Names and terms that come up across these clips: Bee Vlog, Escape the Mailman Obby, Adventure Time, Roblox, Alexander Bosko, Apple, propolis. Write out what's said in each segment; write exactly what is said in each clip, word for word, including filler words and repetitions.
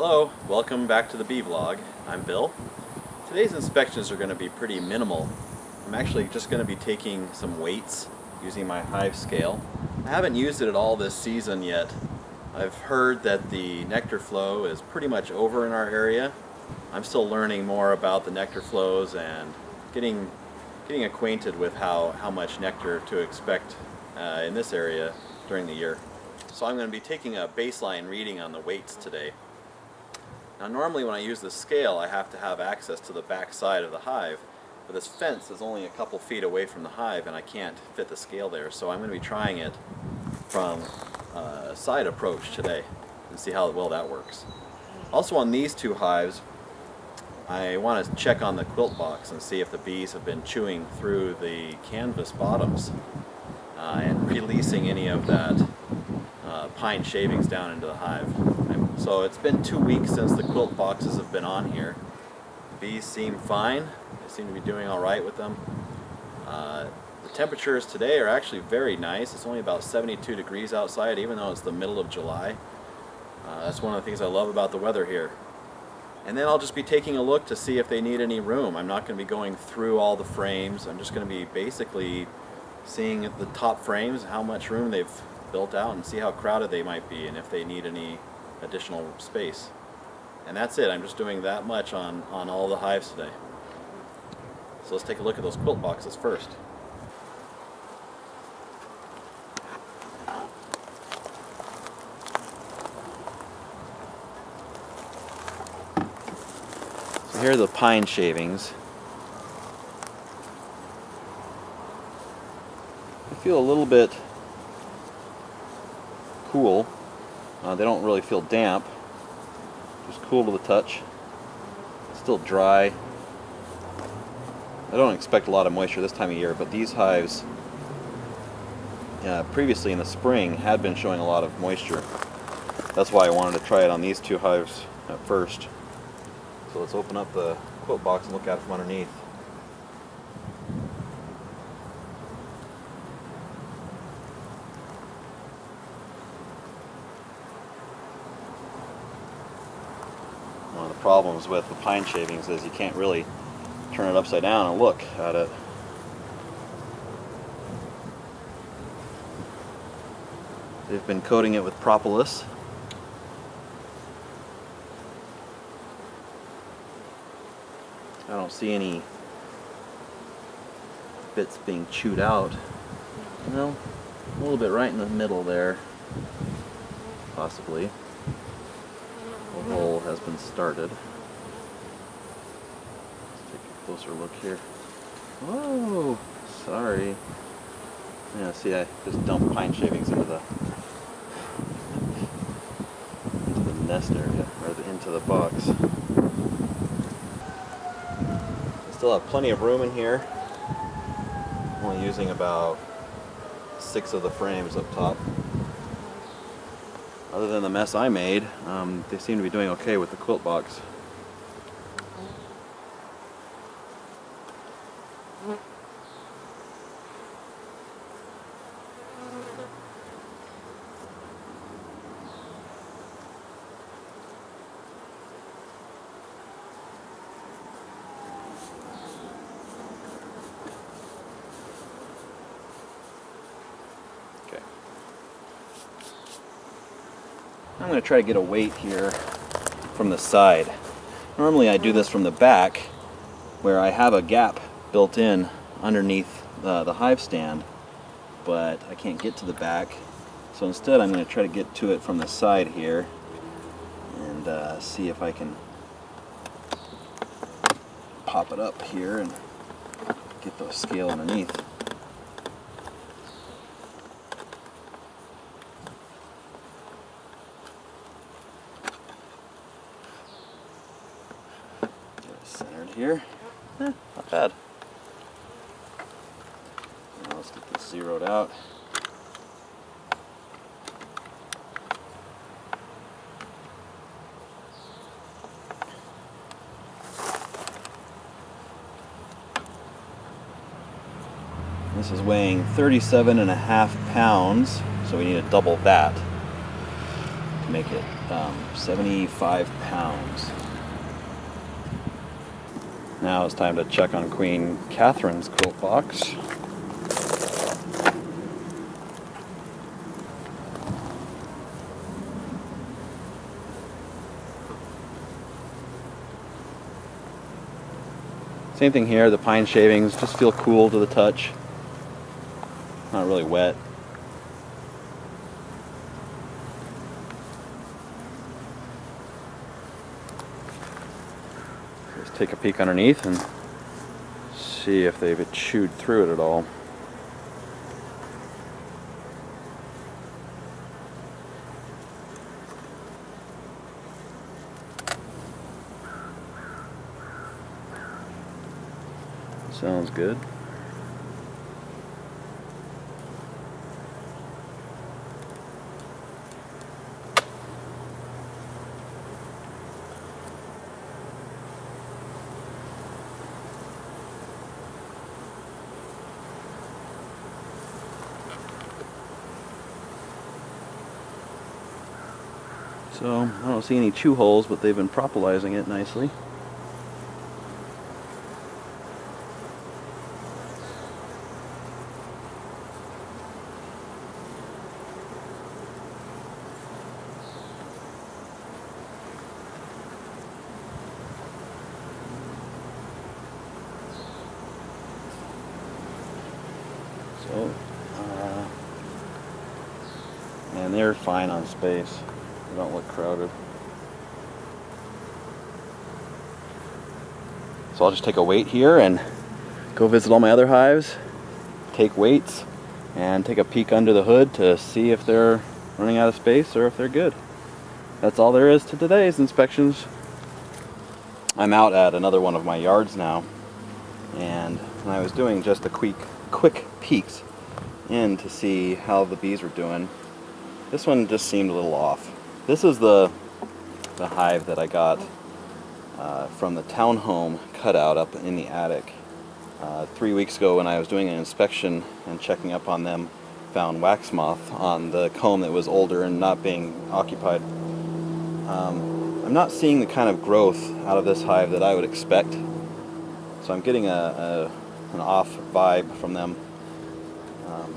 Hello, welcome back to the Bee Vlog. I'm Bill. Today's inspections are going to be pretty minimal. I'm actually just going to be taking some weights using my hive scale. I haven't used it at all this season yet. I've heard that the nectar flow is pretty much over in our area. I'm still learning more about the nectar flows and getting getting acquainted with how, how much nectar to expect uh, in this area during the year. So I'm going to be taking a baseline reading on the weights today. Now normally when I use the scale I have to have access to the back side of the hive, but this fence is only a couple feet away from the hive and I can't fit the scale there, so I'm going to be trying it from a side approach today and see how well that works. Also on these two hives I want to check on the quilt box and see if the bees have been chewing through the canvas bottoms uh, and releasing any of that uh, pine shavings down into the hive. So it's been two weeks since the quilt boxes have been on here. The bees seem fine. They seem to be doing all right with them. Uh, the temperatures today are actually very nice. It's only about seventy-two degrees outside, even though it's the middle of July. Uh, that's one of the things I love about the weather here. And then I'll just be taking a look to see if they need any room. I'm not going to be going through all the frames. I'm just going to be basically seeing the top frames, how much room they've built out, and see how crowded they might be and if they need any additional space. And that's it. I'm just doing that much on, on all the hives today. So let's take a look at those quilt boxes first. So here are the pine shavings. I feel a little bit cool. Uh, they don't really feel damp, just cool to the touch. It's still dry. I don't expect a lot of moisture this time of year, but these hives uh, previously in the spring had been showing a lot of moisture. That's why I wanted to try it on these two hives at first. So let's open up the quilt box and look at it from underneath. Problems with the pine shavings is you can't really turn it upside down and look at it. They've been coating it with propolis. I don't see any bits being chewed out. Well, a little bit right in the middle there, possibly. A hole has been started. Let's take a closer look here. Whoa! Sorry. Yeah, see, I just dumped pine shavings into the into the nest area, or the, into the box. I still have plenty of room in here. I'm only using about six of the frames up top. Other than the mess I made, um, they seem to be doing okay with the quilt box. Okay. I'm going to try to get a weight here from the side. Normally I do this from the back where I have a gap built in underneath uh, the hive stand, but I can't get to the back. So instead I'm going to try to get to it from the side here and uh, see if I can pop it up here and get the scale underneath. Here. Eh, not bad. Now let's get this zeroed out. This is weighing thirty-seven and a half pounds, so we need to double that. make it um, seventy-five pounds. Now it's time to check on Queen Catherine's quilt box. Same thing here, the pine shavings just feel cool to the touch. Not really wet. Let's take a peek underneath and see if they've chewed through it at all. Sounds good. So, I don't see any chew holes, but they've been propolizing it nicely. So, uh, and they're fine on space. They don't look crowded. So I'll just take a weight here and go visit all my other hives, take weights, and take a peek under the hood to see if they're running out of space or if they're good. That's all there is to today's inspections. I'm out at another one of my yards now, and I was doing just a quick quick peeks in to see how the bees were doing. This one just seemed a little off. This is the the hive that I got uh, from the townhome cutout up in the attic. Uh, three weeks ago when I was doing an inspection and checking up on them, found wax moth on the comb that was older and not being occupied. Um, I'm not seeing the kind of growth out of this hive that I would expect, so I'm getting a, a an off vibe from them. Um,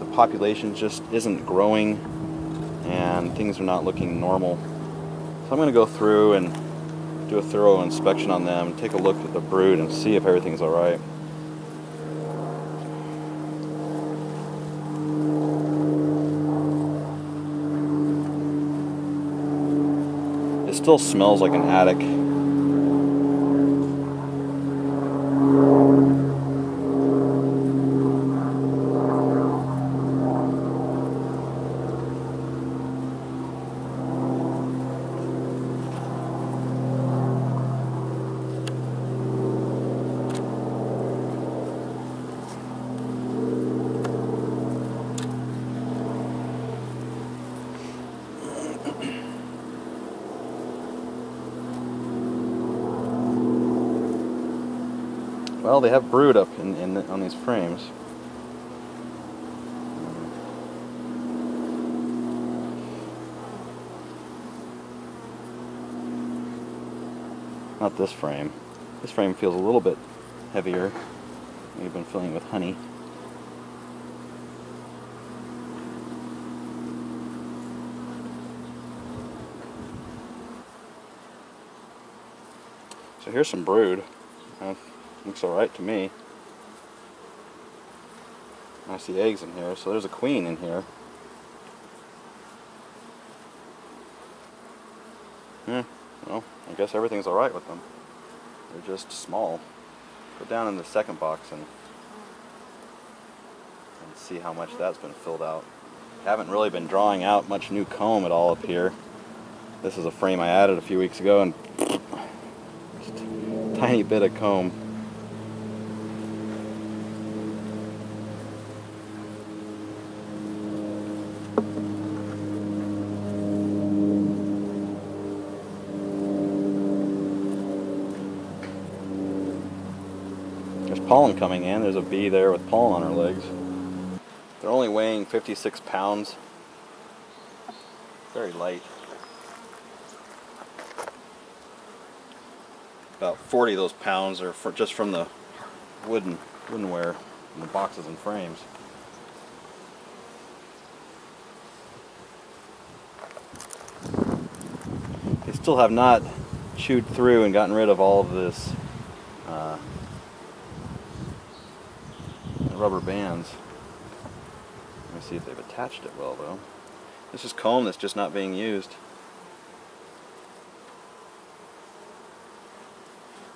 the population just isn't growing and things are not looking normal. So I'm going to go through and do a thorough inspection on them, take a look at the brood and see if everything's alright. It still smells like an attic. Well, they have brood up in, in on these frames. Not this frame. This frame feels a little bit heavier. We've been filling it with honey. So here's some brood. Uh, Looks alright to me. I see eggs in here, so there's a queen in here. Yeah, well, I guess everything's alright with them. They're just small. Go down in the second box and, and see how much that's been filled out. Haven't really been drawing out much new comb at all up here. This is a frame I added a few weeks ago, and just a tiny bit of comb. Pollen coming in. There's a bee there with pollen on her legs. They're only weighing fifty-six pounds. very light. About forty of those pounds are for just from the wooden woodenware and the boxes and frames. They still have not chewed through and gotten rid of all of this uh, rubber bands. Let me see if they've attached it well though. This is comb that's just not being used.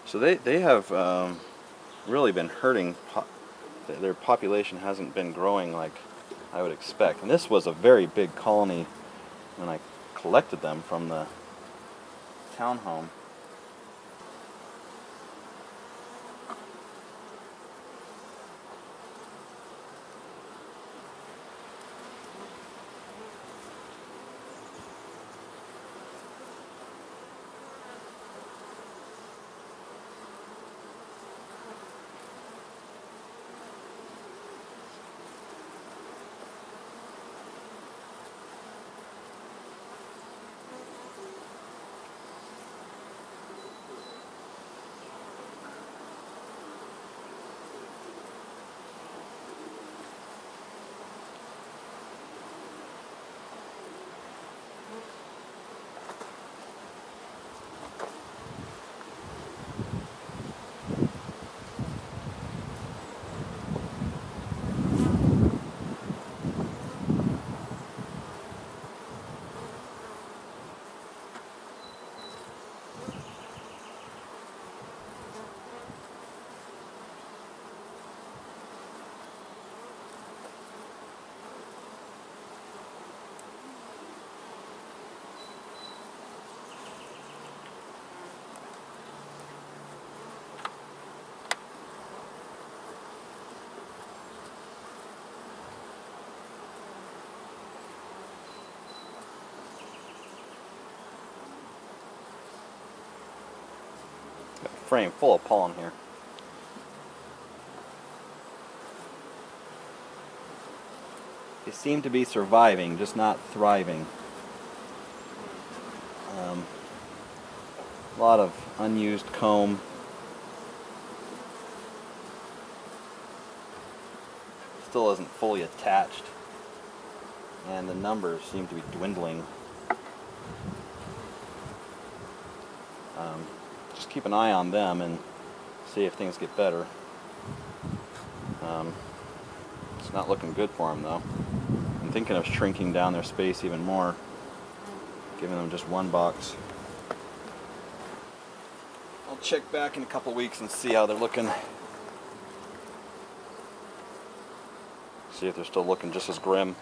So they, they have um, really been hurting. Po their population hasn't been growing like I would expect. And this was a very big colony when I collected them from the townhome. Frame full of pollen here. They seem to be surviving, just not thriving. Um, a lot of unused comb. Still isn't fully attached. And the numbers seem to be dwindling. Um, Just keep an eye on them and see if things get better. Um, it's not looking good for them though. I'm thinking of shrinking down their space even more, giving them just one box. I'll check back in a couple weeks and see how they're looking. See if they're still looking just as grim.